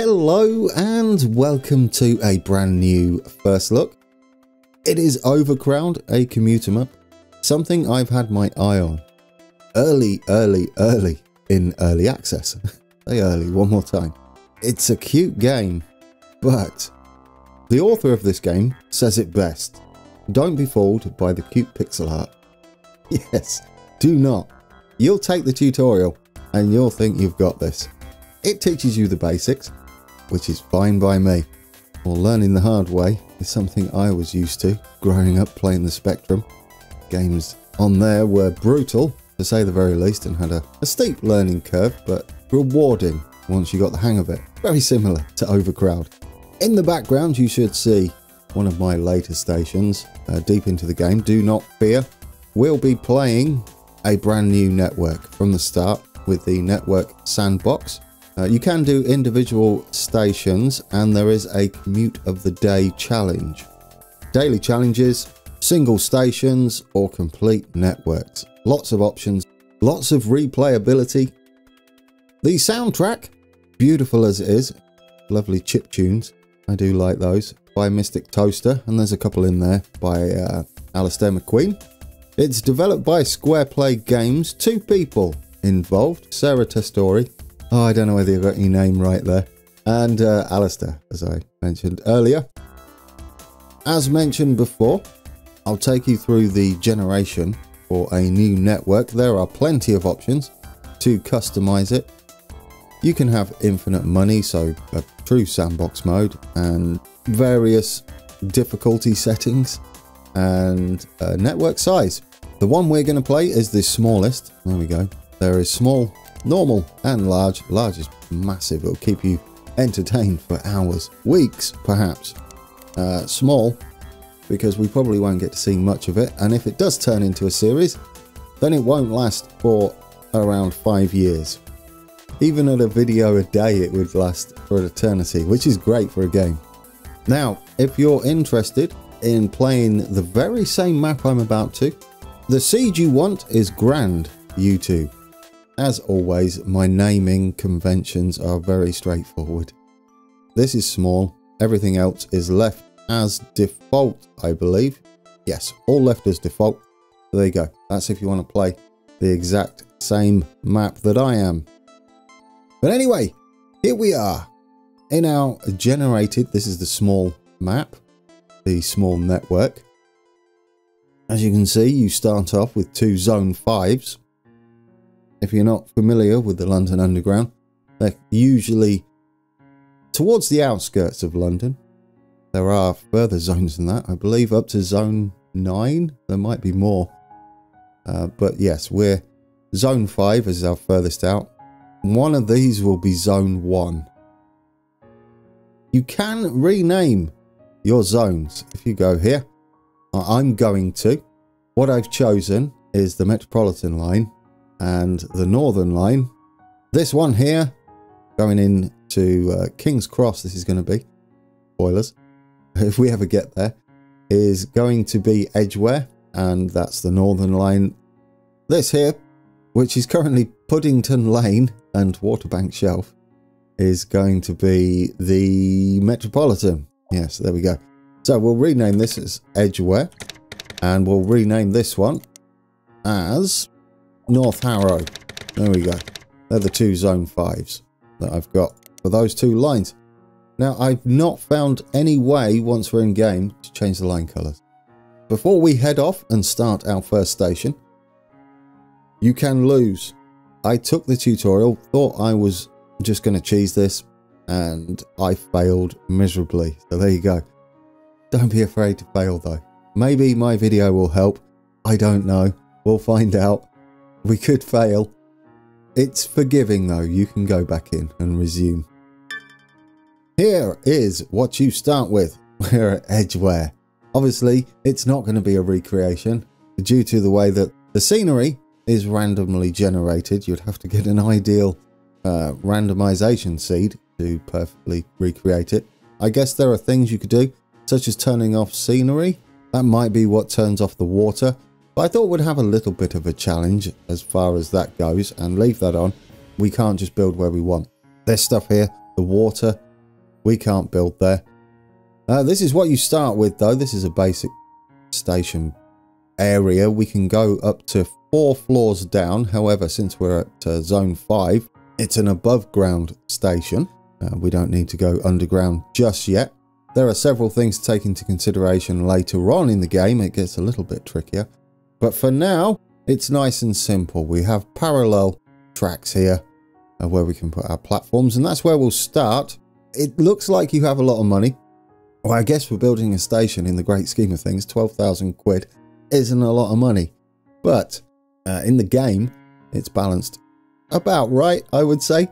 Hello and welcome to a brand new first look. It is Overcrowd, a commuter map, something I've had my eye on early in early access. Say early one more time. It's a cute game, but the author of this game says it best. Don't be fooled by the cute pixel art. Yes, do not. You'll take the tutorial and you'll think you've got this. It teaches you the basics, which is fine by me. Well, learning the hard way is something I was used to growing up playing the Spectrum. Games on there were brutal, to say the very least, and had a steep learning curve, but rewarding once you got the hang of it. Very similar to Overcrowd. In the background, you should see one of my later stations deep into the game. Do not fear. We'll be playing a brand new network from the start with the network sandbox. You can do individual stations, and there is a commute of the day challenge. Daily challenges, single stations, or complete networks. Lots of options, lots of replayability. The soundtrack, beautiful as it is, lovely chip tunes. I do like those, by Mystic Toaster, and there's a couple in there by Alistair McQueen. It's developed by Squareplay Games, two people involved, Sarah Testori. Oh, I don't know whether you got your name right there. And Alistair, as I mentioned earlier. As mentioned before, I'll take you through the generation for a new network. There are plenty of options to customize it. You can have infinite money, so a true sandbox mode, and various difficulty settings and network size. The one we're going to play is the smallest. There we go. There is small, normal and large. Large is massive. It'll keep you entertained for hours, weeks perhaps. Small, because we probably won't get to see much of it, and if it does turn into a series, then it won't last for around 5 years. Even at a video a day, it would last for an eternity, which is great for a game. Now, if you're interested in playing the very same map I'm about to, the seed you want is Grand YouTube. As always, my naming conventions are very straightforward. This is small, everything else is left as default, I believe. Yes, all left as default. There you go. That's if you want to play the exact same map that I am. But anyway, here we are in our generated. This is the small map, the small network. As you can see, you start off with two Zone 5s. If you're not familiar with the London Underground, they're usually towards the outskirts of London. There are further zones than that, I believe, up to Zone 9. There might be more. But yes, we're Zone 5 is our furthest out. One of these will be Zone 1. You can rename your zones if you go here. I'm going to. What I've chosen is the Metropolitan line and the Northern line. This one here, going into King's Cross, this is going to be, spoilers, if we ever get there, is going to be Edgware, and that's the Northern line. This here, which is currently Puddington Lane and Waterbank Shelf, is going to be the Metropolitan. Yes, there we go. So we'll rename this as Edgware, and we'll rename this one as North Harrow. There we go. They're the two Zone 5s that I've got for those two lines. Now, I've not found any way, once we're in game, to change the line colours. Before we head off and start our first station, you can lose. I took the tutorial, thought I was just going to cheese this, and I failed miserably. So there you go. Don't be afraid to fail, though. Maybe my video will help. I don't know. We'll find out. We could fail. It's forgiving, though. You can go back in and resume. Here is what you start with. We're at Edgware. Obviously, it's not going to be a recreation due to the way that the scenery is randomly generated. You'd have to get an ideal randomization seed to perfectly recreate it. I guess there are things you could do, such as turning off scenery. That might be what turns off the water. I thought we'd have a little bit of a challenge as far as that goes and leave that on. We can't just build where we want. This stuff here, the water, We can't build there. This is what you start with, though. This is a basic station area. We can go up to 4 floors down. However, since we're at zone 5, it's an above ground station. We don't need to go underground just yet. There are several things to take into consideration later on in the game. It gets a little bit trickier. But for now, it's nice and simple. We have parallel tracks here where we can put our platforms, and that's where we'll start. It looks like you have a lot of money. Well, I guess we're building a station in the great scheme of things. 12,000 quid isn't a lot of money, but in the game, it's balanced about right, I would say.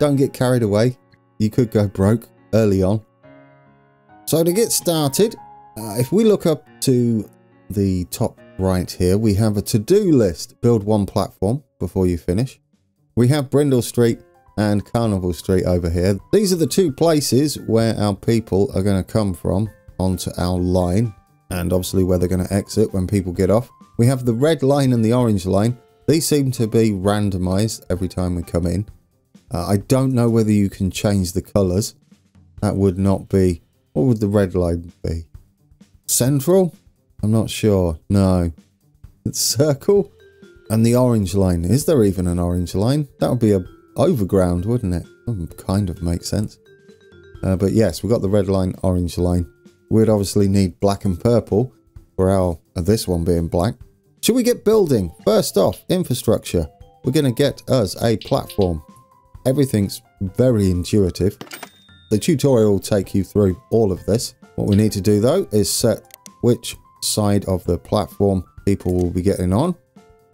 Don't get carried away. You could go broke early on. So to get started, if we look up to the top right here, we have a to-do list. Build 1 platform before you finish. We have Brindle Street and Carnival Street over here. These are the 2 places where our people are going to come from onto our line, and obviously where they're going to exit when people get off. We have the red line and the orange line. These seem to be randomized every time we come in. I don't know whether you can change the colors. That would not be... What would the red line be? Central? I'm not sure. No. It's circle? And the orange line. Is there even an orange line? That would be a overground, wouldn't it? Kind of makes sense. But yes, we've got the red line, orange line. We'd obviously need black and purple for our this one being black. Should we get building? First off, infrastructure. We're going to get us a platform. Everything's very intuitive. The tutorial will take you through all of this. What we need to do, though, is set which side of the platform people will be getting on.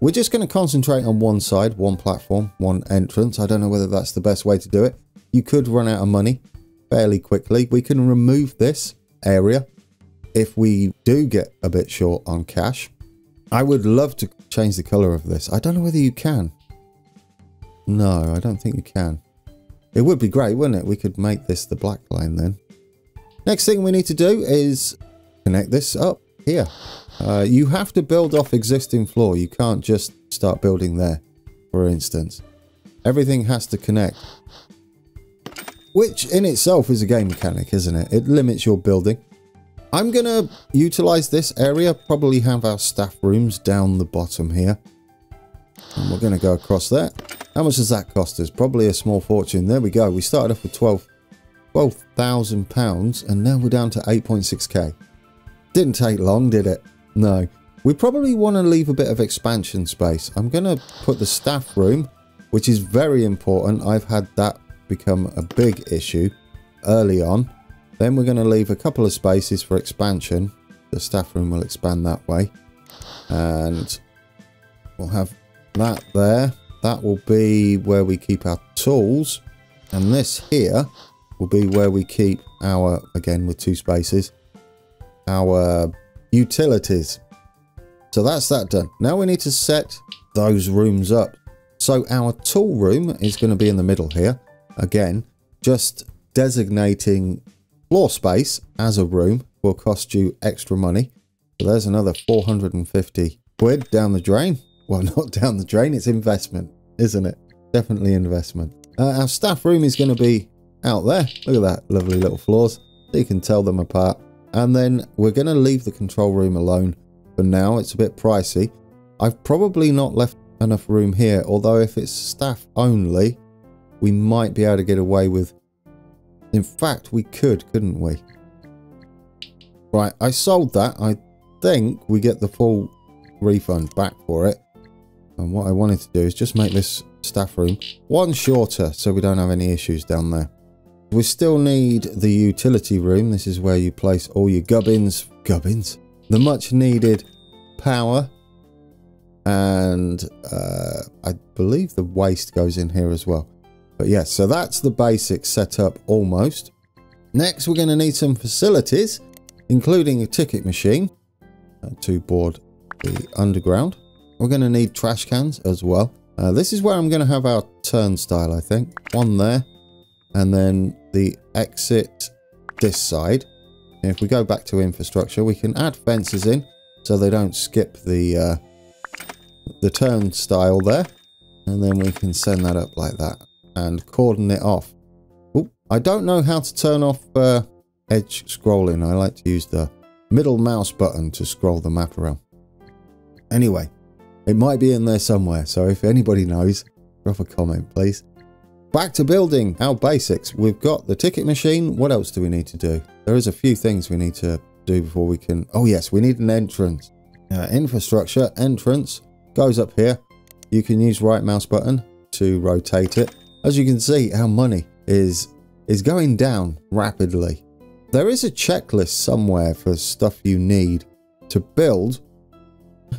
We're just going to concentrate on one side, one platform, one entrance. I don't know whether that's the best way to do it. You could run out of money fairly quickly. We can remove this area if we do get a bit short on cash. I would love to change the color of this. I don't know whether you can. No, I don't think you can. It would be great, wouldn't it? We could make this the black line then. Next thing we need to do is connect this up here. You have to build off existing floor. You can't just start building there, for instance. Everything has to connect, which in itself is a game mechanic, isn't it? It limits your building. I'm going to utilize this area, probably have our staff rooms down the bottom here. And we're going to go across there. How much does that cost us? Probably a small fortune. There we go. We started off with £12,000 and now we're down to 8.6k. Didn't take long, did it? No. We probably want to leave a bit of expansion space. I'm going to put the staff room, which is very important. I've had that become a big issue early on. Then we're going to leave a couple of spaces for expansion. The staff room will expand that way. And we'll have that there. That will be where we keep our tools. And this here will be where we keep our, again with 2 spaces, our utilities. So that's that done. Now we need to set those rooms up. So our tool room is going to be in the middle here. Again, just designating floor space as a room will cost you extra money. So there's another 450 quid down the drain. Well, not down the drain, it's investment, isn't it? Definitely investment. Our staff room is going to be out there. Look at that, lovely little floors. You can tell them apart. And then we're going to leave the control room alone for now. It's a bit pricey. I've probably not left enough room here, although if it's staff only, we might be able to get away with... In fact, we could, couldn't we? Right, I sold that. I think we get the full refund back for it. And what I wanted to do is just make this staff room 1 shorter so we don't have any issues down there. We still need the utility room. This is where you place all your gubbins, the much needed power, and I believe the waste goes in here as well. But yes, so that's the basic setup almost. Next, we're going to need some facilities, including a ticket machine to board the underground. We're going to need trash cans as well. This is where I'm going to have our turnstile, I think. 1 there. And then the exit this side. And if we go back to infrastructure, we can add fences in so they don't skip the turnstile there. And then we can send that up like that and cordon it off. Oop, I don't know how to turn off edge scrolling. I like to use the middle mouse button to scroll the map around. Anyway, it might be in there somewhere, so if anybody knows, drop a comment, please. Back to building our basics. We've got the ticket machine. What else do we need to do? There is a few things we need to do before we can... Oh yes, we need an entrance. Infrastructure, entrance, goes up here. You can use right mouse button to rotate it. As you can see, our money is going down rapidly. There is a checklist somewhere for stuff you need to build.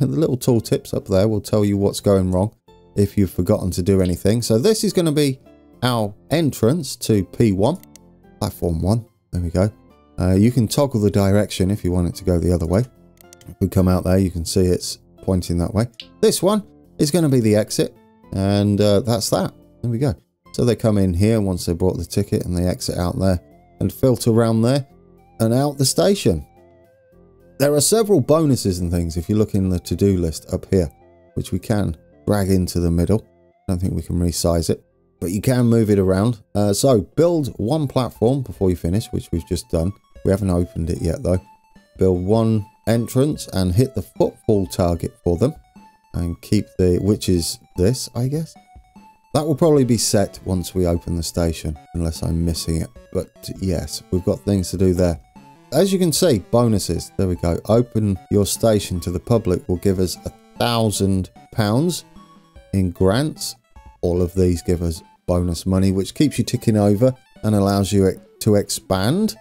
The little tool tips up there will tell you what's going wrong if you've forgotten to do anything. So this is going to be our entrance to P1, platform 1. There we go. You can toggle the direction if you want it to go the other way. If we come out there, you can see it's pointing that way. This one is going to be the exit, and that's that. There we go. So they come in here once they bought the ticket, and they exit out there and filter around there and out the station. There are several bonuses and things if you look in the to-do list up here, which we can drag into the middle. I don't think we can resize it, but you can move it around. So build one platform before you finish, which we've just done. We haven't opened it yet though. Build one entrance and hit the footfall target for them, and keep the, which is this, I guess. That will probably be set once we open the station, unless I'm missing it. But yes, we've got things to do there. As you can see, bonuses. There we go. Open your station to the public will give us £1,000 in grants. All of these give us bonus money, which keeps you ticking over and allows you to expand.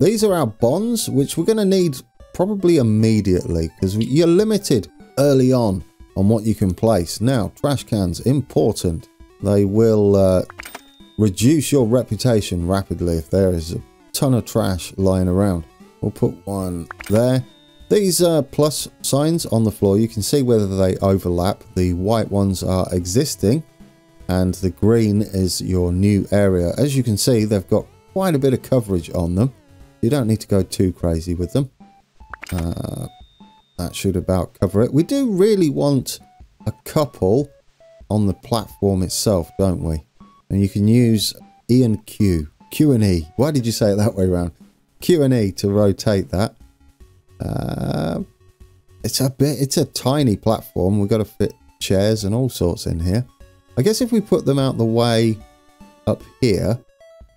These are our bonds, which we're going to need probably immediately, because you're limited early on what you can place. Now, trash cans, important. They will reduce your reputation rapidly if there is a ton of trash lying around. We'll put one there. These are plus signs on the floor. You can see whether they overlap. The white ones are existing, and the green is your new area. As you can see, they've got quite a bit of coverage on them. You don't need to go too crazy with them. That should about cover it. We do really want a couple on the platform itself, don't we? And you can use E and Q. Q and E. Why did you say it that way around? Q and E to rotate that. It's a tiny platform. We've got to fit chairs and all sorts in here. I guess if we put them out the way up here,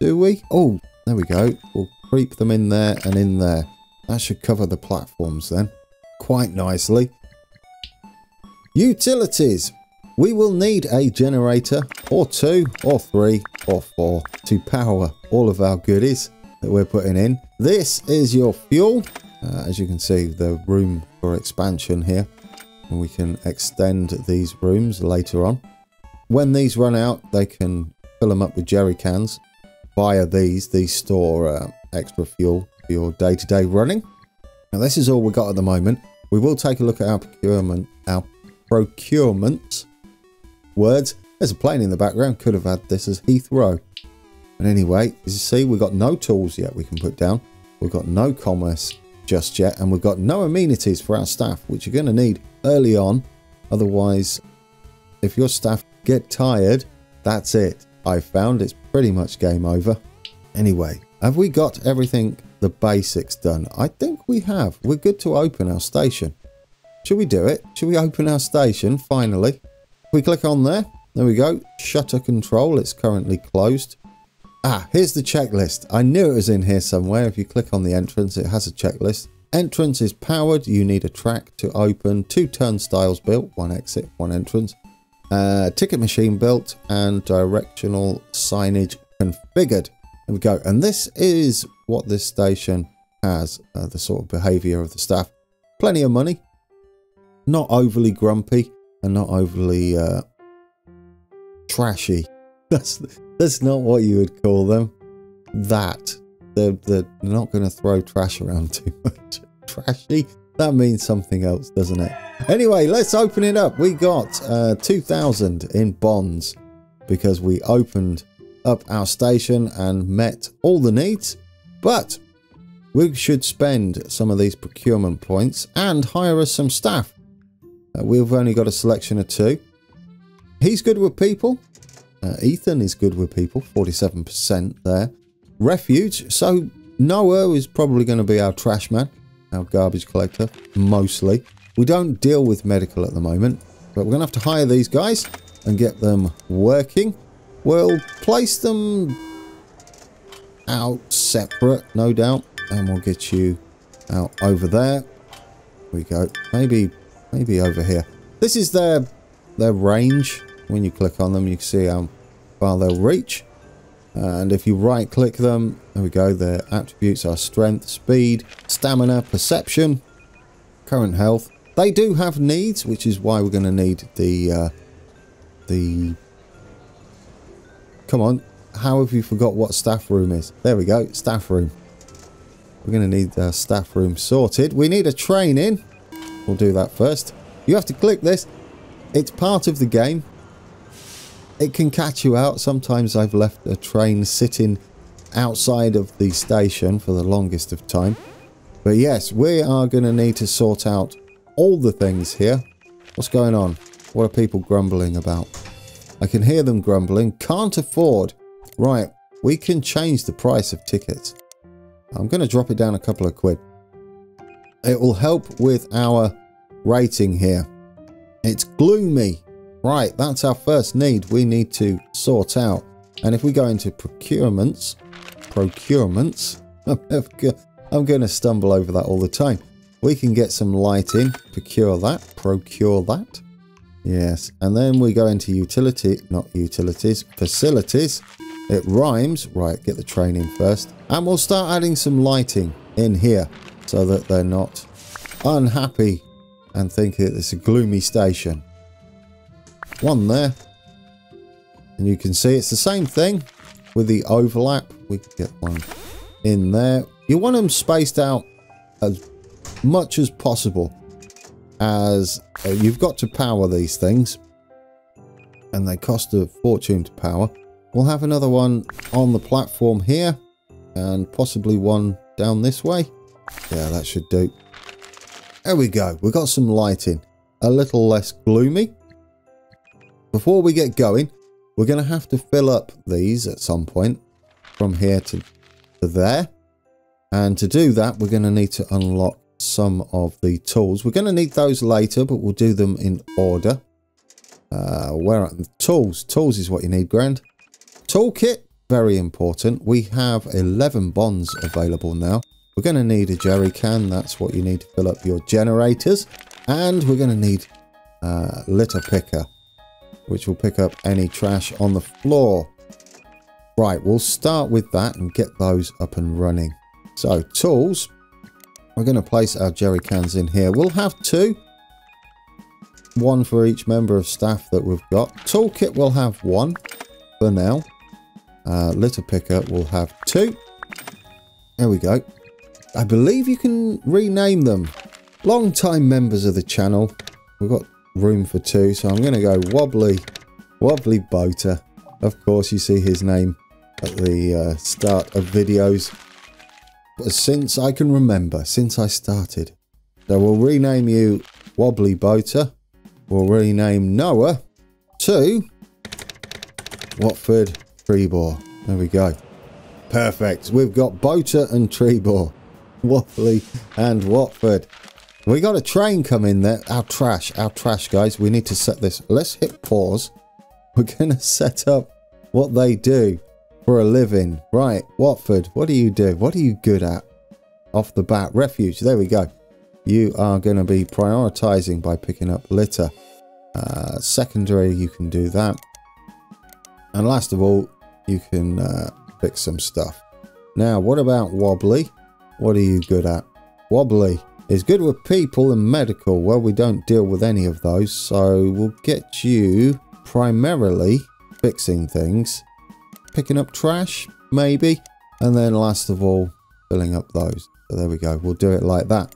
do we? Oh, there we go. We'll creep them in there and in there. That should cover the platforms then. Quite nicely. Utilities. We will need a generator or two or three or four to power all of our goodies that we're putting in. This is your fuel. As you can see, the room for expansion here, and we can extend these rooms later on. When these run out, they can fill them up with jerry cans via these. These store extra fuel for your day-to-day running. Now this is all we got at the moment. We will take a look at our procurements. Words. There's a plane in the background. Could have had this as Heathrow. And anyway, as you see, we've got no tools yet we can put down. We've got no commerce just yet. And we've got no amenities for our staff, which you're going to need early on. Otherwise, if your staff get tired, that's it. I found it's pretty much game over. Anyway, have we got everything, the basics done? I think we have. We're good to open our station. Should we do it? Should we open our station finally? We click on there. There we go. Shutter control. It's currently closed. Ah, here's the checklist. I knew it was in here somewhere. If you click on the entrance, it has a checklist. Entrance is powered. You need a track to open. 2 turnstiles built. 1 exit, 1 entrance. Ticket machine built and directional signage configured. There we go. And this is what this station has, the sort of behaviour of the staff. Plenty of money, not overly grumpy, and not overly trashy. That's not what you would call them. That they're not going to throw trash around too much. Trashy, that means something else, doesn't it? Anyway, let's open it up. We got 2,000 in bonds because we opened up our station and met all the needs. But we should spend some of these procurement points and hire us some staff. We've only got a selection of 2. He's good with people. Ethan is good with people, 47% there. refuge. So Noah is probably going to be our trash man, our garbage collector, mostly. We don't deal with medical at the moment, but we're going to have to hire these guys and get them working. We'll place them out separate, no doubt, and we'll get you out over there. We go. Maybe over here. This is their range. When you click on them, you can see how far they'll reach. And if you right click them, there we go, their attributes are strength, speed, stamina, perception, current health. They do have needs, which is why we're going to need the come on, how have you forgot what staff room is? There we go, staff room. We're going to need our staff room sorted. We need a train in. We'll do that first. You have to click this. It's part of the game. It can catch you out. Sometimes I've left a train sitting outside of the station for the longest of time. But yes, we are going to need to sort out all the things here. What's going on? What are people grumbling about? I can hear them grumbling. Can't afford. Right, we can change the price of tickets. I'm going to drop it down a couple of quid. It will help with our rating here. It's gloomy. Right, that's our first need we need to sort out. And if we go into procurements, I'm going to stumble over that all the time. We can get some lighting, procure that. Yes, and then we go into facilities. It rhymes. Right, get the train in first. And we'll start adding some lighting in here so that they're not unhappy and think that it's a gloomy station. One there. And you can see it's the same thing with the overlap. We can get one in there. You want them spaced out as much as possible, as you've got to power these things and they cost a fortune to power. We'll have another one on the platform here and possibly one down this way. Yeah, that should do. There we go. We've got some lighting. A little less gloomy. Before we get going, we're going to have to fill up these at some point from here to there. And to do that, we're going to need to unlock some of the tools. We're going to need those later, but we'll do them in order. Where are the tools? Tools is what you need, grand. Toolkit, very important. We have 11 bonds available now. We're going to need a jerry can. That's what you need to fill up your generators. And we're going to need a litter picker, which will pick up any trash on the floor. Right, we'll start with that and get those up and running. So, tools. We're going to place our jerry cans in here. We'll have two. One for each member of staff that we've got. Toolkit will have one for now. Litter picker will have two. There we go. I believe you can rename them. Long time members of the channel. We've got room for two, so I'm going to go Wobbly Boater. Of course, you see his name at the start of videos. Since I can remember, since I started. So we'll rename you Wobbly Boater. We'll rename Noah to Watford Treeboar. There we go. Perfect. We've got Boater and Treeboar. Wobbly and Watford. We got a train coming there. Our trash, guys. We need to set this. Let's hit pause. We're going to set up what they do for a living. Right, Watford, what do you do? What are you good at? Off the bat, refuge. There we go. You are going to be prioritizing by picking up litter. Secondary, you can do that. And last of all, you can fix some stuff. Now, what about Wobbly? What are you good at? Wobbly is good with people and medical. Well, we don't deal with any of those, so we'll get you primarily fixing things. Picking up trash, maybe. And then last of all, filling up those. So there we go. We'll do it like that.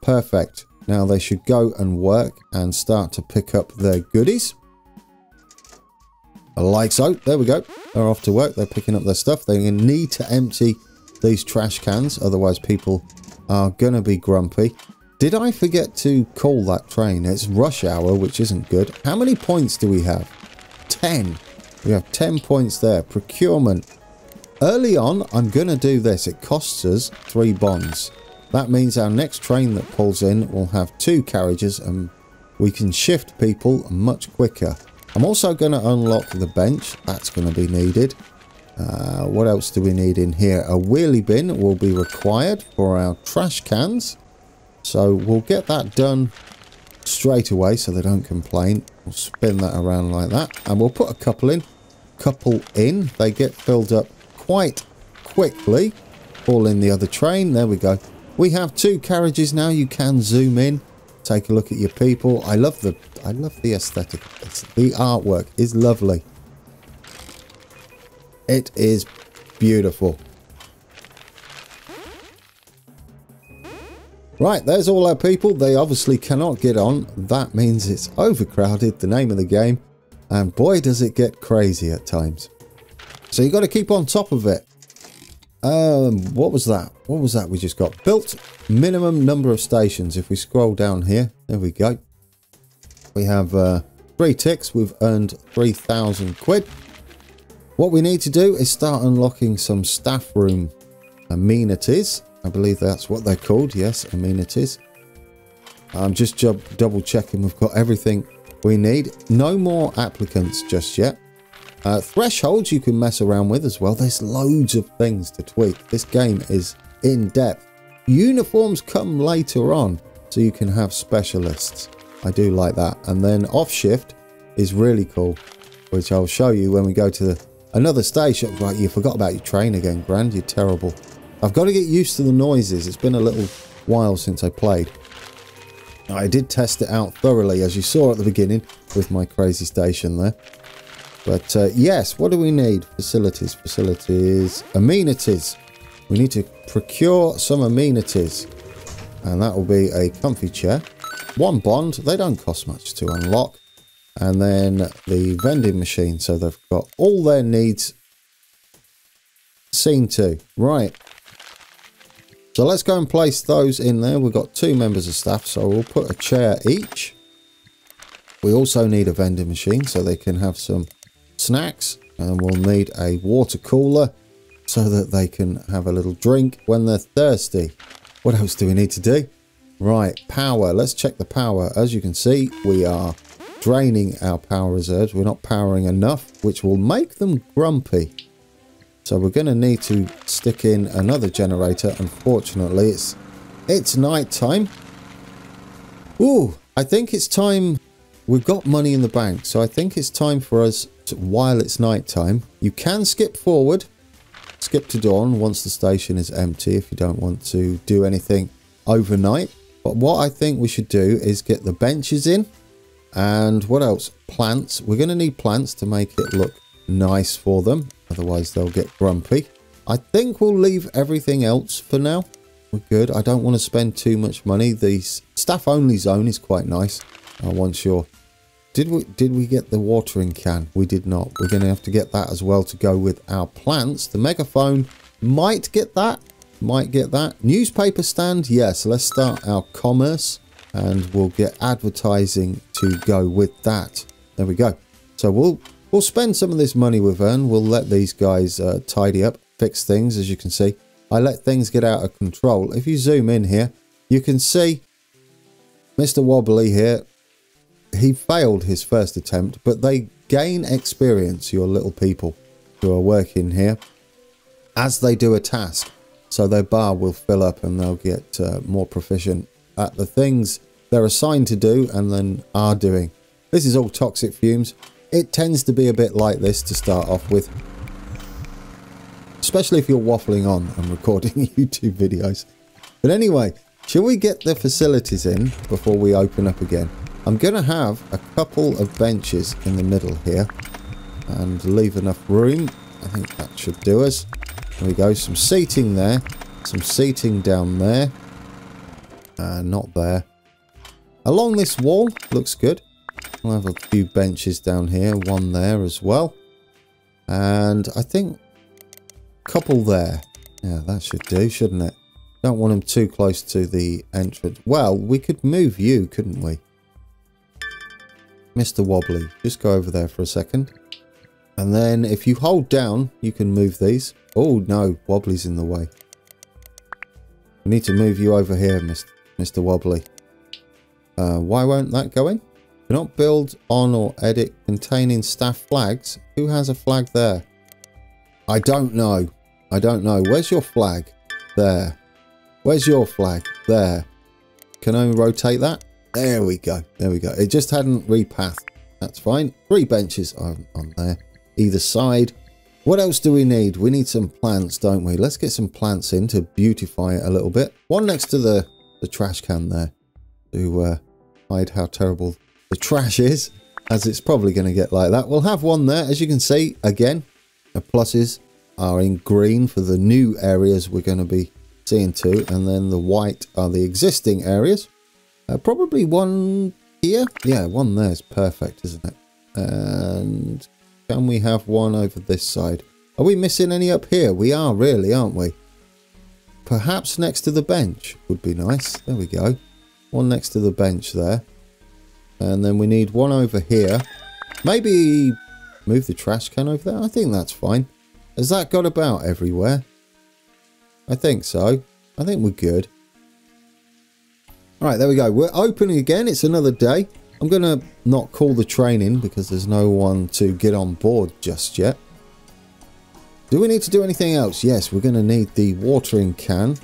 Perfect. Now they should go and work and start to pick up their goodies. Like so. There we go. They're off to work. They're picking up their stuff. They need to empty these trash cans. Otherwise, people are going to be grumpy. Did I forget to call that train? It's rush hour, which isn't good. How many points do we have? 10. We have 10 points there. Procurement. Early on, I'm going to do this. It costs us 3 bonds. That means our next train that pulls in will have 2 carriages and we can shift people much quicker. I'm also going to unlock the bench. That's going to be needed. What else do we need in here? A wheelie bin will be required for our trash cans. So we'll get that done straight away so they don't complain. We'll spin that around like that. And we'll put a couple in. They get filled up quite quickly. Pull in the other train. There we go. We have 2 carriages now. You can zoom in, take a look at your people. I love the aesthetic. The artwork is lovely. It is beautiful. Right, there's all our people. They obviously cannot get on. That means it's overcrowded, the name of the game. And boy, does it get crazy at times. So you've got to keep on top of it. What was that? What was that we just got? Built minimum number of stations. If we scroll down here, there we go. We have 3 ticks. We've earned 3,000 quid. What we need to do is start unlocking some staff room amenities. I believe that's what they're called. Yes, amenities. I'm just double checking we've got everything we need. No more applicants just yet. Thresholds you can mess around with as well. There's loads of things to tweak. This game is in depth. Uniforms come later on, so you can have specialists. I do like that. And then off shift is really cool, which I'll show you when we go to another station. Right, you forgot about your train again, Grand. You're terrible. I've got to get used to the noises. It's been a little while since I played. I did test it out thoroughly, as you saw at the beginning with my crazy station there. But yes, what do we need? Facilities, amenities. We need to procure some amenities. And that will be a comfy chair. 1 bond, they don't cost much to unlock. And then the vending machine. So they've got all their needs seen to. Right. So let's go and place those in there. We've got 2 members of staff, so we'll put a chair each. We also need a vending machine so they can have some snacks, and we'll need a water cooler so that they can have a little drink when they're thirsty. What else do we need to do? Right, power. Let's check the power. As you can see, we are draining our power reserves. We're not powering enough, which will make them grumpy. So we're going to need to stick in another generator. Unfortunately, it's night time. Ooh, I think it's time. We've got money in the bank, so I think it's time for us to, while it's night time. You can skip forward, skip to dawn once the station is empty if you don't want to do anything overnight. But what I think we should do is get the benches in. And what else? Plants. We're going to need plants to make it look nice for them. Otherwise, they'll get grumpy. I think we'll leave everything else for now. We're good. I don't want to spend too much money. The staff-only zone is quite nice. Once you're... Did we get the watering can? We did not. We're going to have to get that as well to go with our plants. The megaphone might get that. Might get that. Newspaper stand. Yes, let's start our commerce. And we'll get advertising to go with that. There we go. So we'll spend some of this money we've earned. We'll let these guys tidy up, fix things. As you can see, I let things get out of control. If you zoom in here, you can see Mr. Wobbly here. He failed his first attempt, but they gain experience, your little people who are working here, as they do a task. So their bar will fill up and they'll get more proficient at the things they're assigned to do and then are doing. This is all toxic fumes. It tends to be a bit like this to start off with, especially if you're waffling on and recording YouTube videos. But anyway, shall we get the facilities in before we open up again? I'm going to have a couple of benches in the middle here and leave enough room. I think that should do us. There we go. Some seating there. Some seating down there. Not there. Along this wall. Looks good. We'll have a few benches down here, one there as well. And I think a couple there. Yeah, that should do, shouldn't it? Don't want them too close to the entrance. Well, we could move you, couldn't we? Mr. Wobbly, just go over there for a second. And then if you hold down, you can move these. Oh no, Wobbly's in the way. We need to move you over here, Mr. Wobbly. Why won't that go in? Do not build on or edit containing staff flags. Who has a flag there? I don't know. I don't know. Where's your flag? There. Where's your flag? There. Can I rotate that? There we go. There we go. It just hadn't repathed. That's fine. 3 benches on there. Either side. What else do we need? We need some plants, don't we? Let's get some plants in to beautify it a little bit. One next to the trash can there to hide how terrible the trash is, as it's probably going to get like that. We'll have one there. As you can see, again, the pluses are in green for the new areas we're going to be seeing too, and then the white are the existing areas. Probably one here. Yeah, one there is perfect, isn't it? And can we have one over this side? Are we missing any up here? We are really, aren't we? Perhaps next to the bench would be nice. There we go. One next to the bench there. And then we need one over here. Maybe move the trash can over there. I think that's fine. Has that got about everywhere? I think so. I think we're good. All right, there we go. We're opening again. It's another day. I'm going to not call the train in because there's no one to get on board just yet. Do we need to do anything else? Yes, we're going to need the watering can.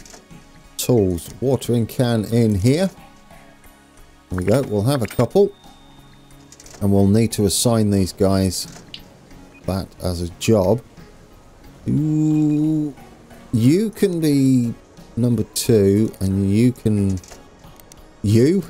Tools. Watering can in here. There we go. We'll have a couple. And we'll need to assign these guys that as a job. Ooh, you can be number 2, and you can... You?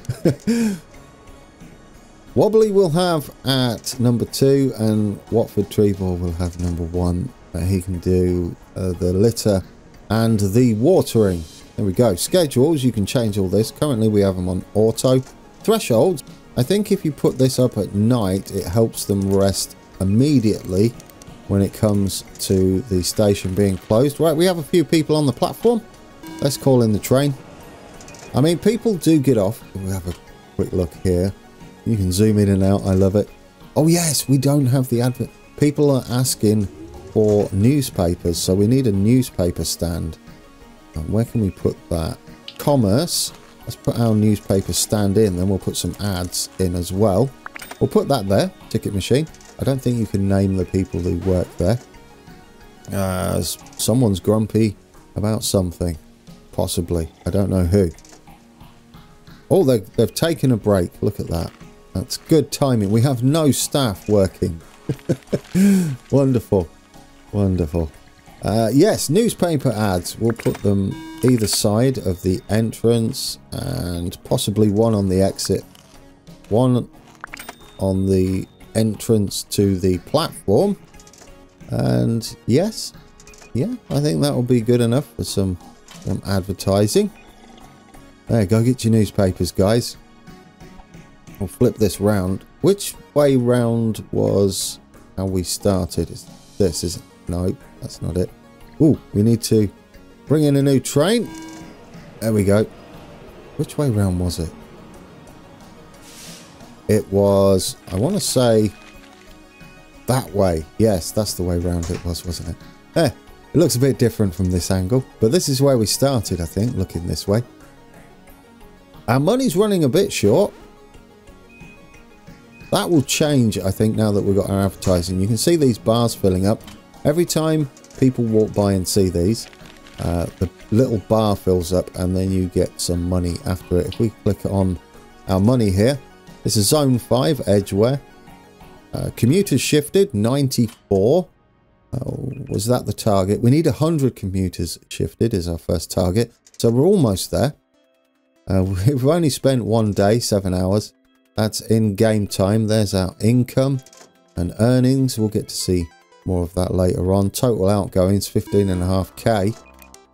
Wobbly will have at number 2, and Watford Treeboar will have number 1. He can do the litter and the watering. There we go. Schedules, you can change all this. Currently we have them on auto. Thresholds, I think if you put this up at night, it helps them rest immediately when it comes to the station being closed. Right, we have a few people on the platform. Let's call in the train. I mean, people do get off. We'll have a quick look here. You can zoom in and out. I love it. Oh, yes, we don't have the advert. People are asking for newspapers, so we need a newspaper stand. And where can we put that? Commerce. Let's put our newspaper stand in. Then we'll put some ads in as well. We'll put that there. Ticket machine. I don't think you can name the people who work there. Someone's grumpy about something. Possibly. I don't know who. Oh, they've taken a break. Look at that. That's good timing. We have no staff working. Wonderful. Wonderful. Yes, newspaper ads. We'll put them either side of the entrance and possibly one on the exit. One on the entrance to the platform. And yes. Yeah, I think that will be good enough for some advertising. There, go get your newspapers, guys. We'll flip this round. Which way round was how we started? It's this, isn't it? No, that's not it. Oh, we need to bring in a new train. There we go. Which way round was it? It was, I want to say, that way. Yes, that's the way round it was, wasn't it? There. It looks a bit different from this angle. But this is where we started, I think, looking this way. Our money's running a bit short. That will change, I think, now that we've got our advertising. You can see these bars filling up. Every time people walk by and see these, the little bar fills up and then you get some money after it. If we click on our money here, this is Zone 5, Edgware. Commuters shifted, 94. Oh, was that the target? We need 100 commuters shifted is our first target. So we're almost there. We've only spent one day, 7 hours. That's in game time. There's our income and earnings. We'll get to see more of that later on. Total outgoings, 15.5k.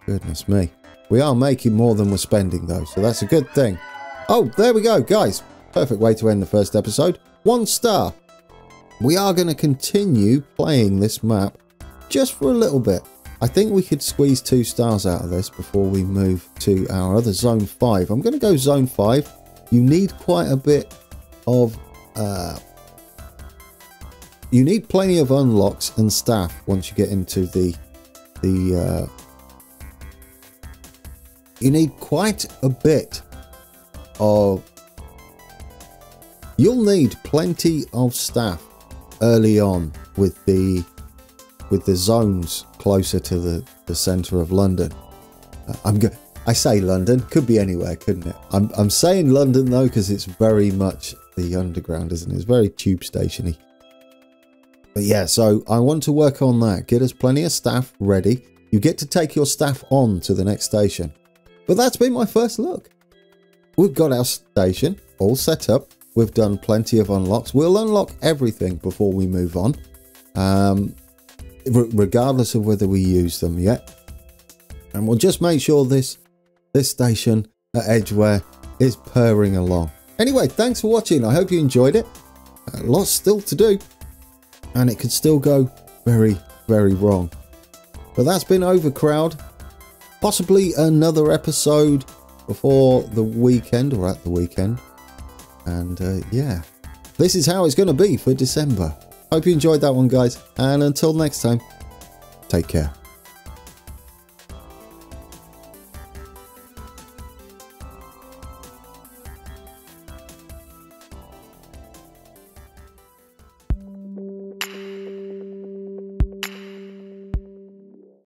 Goodness me. We are making more than we're spending though, so that's a good thing. Oh, there we go, guys. Perfect way to end the first episode. 1 star. We are going to continue playing this map just for a little bit. I think we could squeeze 2 stars out of this before we move to our other Zone 5. I'm going to go Zone 5. You need quite a bit of You need plenty of unlocks and staff once you get into the you need quite a bit of... You'll need plenty of staff early on with the zones closer to the centre of London. I say London, could be anywhere, couldn't it? I'm saying London though because it's very much the underground, isn't it? It's very tube stationy. But yeah, so I want to work on that. Get us plenty of staff ready. You get to take your staff on to the next station. But that's been my first look. We've got our station all set up. We've done plenty of unlocks. We'll unlock everything before we move on, regardless of whether we use them yet. And we'll just make sure this station at Edgware is purring along. Anyway, thanks for watching. I hope you enjoyed it. Lots still to do. And it could still go very, very wrong. But that's been Overcrowd. Possibly another episode before the weekend or at the weekend. And yeah, this is how it's going to be for December. Hope you enjoyed that one, guys. And until next time, take care.